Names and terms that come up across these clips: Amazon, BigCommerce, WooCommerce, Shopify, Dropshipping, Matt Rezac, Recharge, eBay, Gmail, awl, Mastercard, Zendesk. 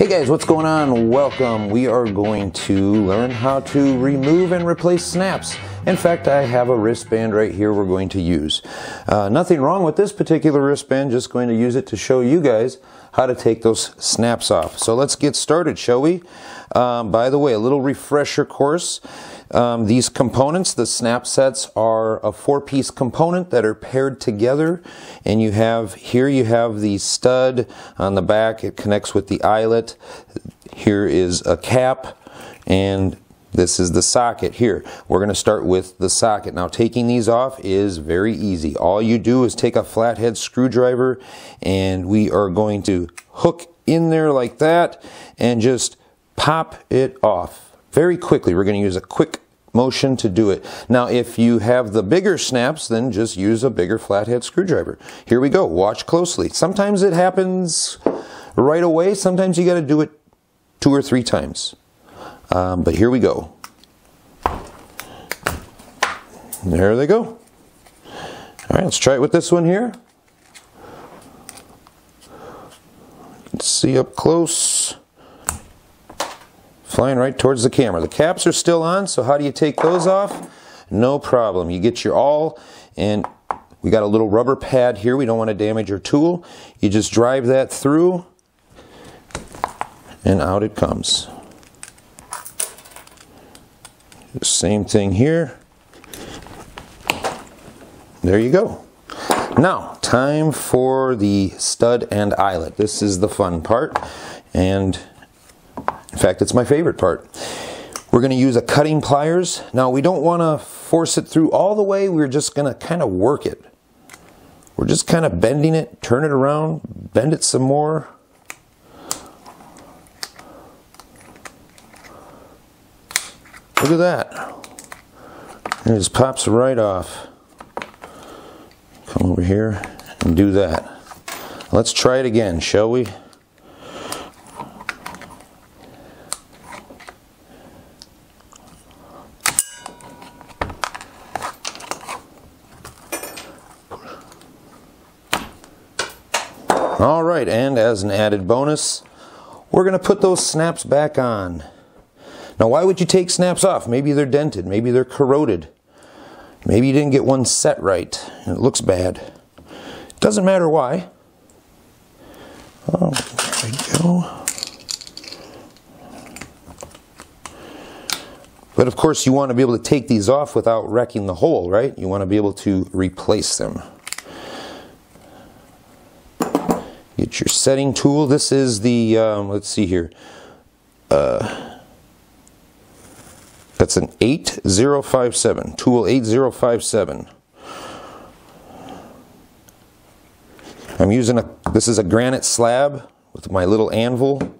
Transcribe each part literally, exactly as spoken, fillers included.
Hey guys, what's going on? Welcome. We are going to learn how to remove and replace snaps. In fact, I have a wristband right here we're going to use. Uh, nothing wrong with this particular wristband, just going to use it to show you guys how to take those snaps off. So let's get started, shall we? Um, by the way, a little refresher course. Um, these components, the snap sets, are a four-piece component that are paired together, and you have here you have the stud on the back. It connects with the eyelet. Here is a cap, and this is the socket here. We're going to start with the socket. Now, taking these off is very easy. All you do is take a flathead screwdriver, and we are going to hook in there like that and just pop it off. Very quickly, we're going to use a quick motion to do it. Now, if you have the bigger snaps, then just use a bigger flathead screwdriver. Here we go. Watch closely. Sometimes it happens right away. Sometimes you got to do it two or three times. Um, but here we go. There they go. All right, let's try it with this one here. Let's see up close. Flying right towards the camera. The caps are still on, so how do you take those off? No problem. You get your awl, and we got a little rubber pad here. We don't want to damage your tool. You just drive that through, and out it comes. Same thing here. There you go. Now, time for the stud and eyelet. This is the fun part, and in fact, it's my favorite part. We're going to use a cutting pliers. Now, we don't want to force it through all the way. We're just going to kind of work it. We're just kind of bending it, turn it around, bend it some more. Look at that. It just pops right off. Come over here and do that. Let's try it again, shall we? All right, and as an added bonus, we're going to put those snaps back on. Now, why would you take snaps off? Maybe they're dented. Maybe they're corroded. Maybe you didn't get one set right, and it looks bad. Doesn't matter why. Oh, there we go. But, of course, you want to be able to take these off without wrecking the hole, right? You want to be able to replace them. Get your setting tool. This is the, um, let's see here, uh, that's an eight zero five seven, tool eight zero five seven. I'm using a, this is a granite slab with my little anvil.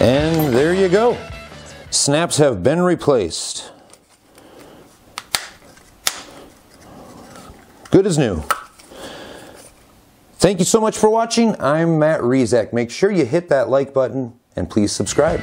And there you go. Snaps have been replaced. Good as new. Thank you so much for watching. I'm Matt Rezac. Make sure you hit that like button and please subscribe.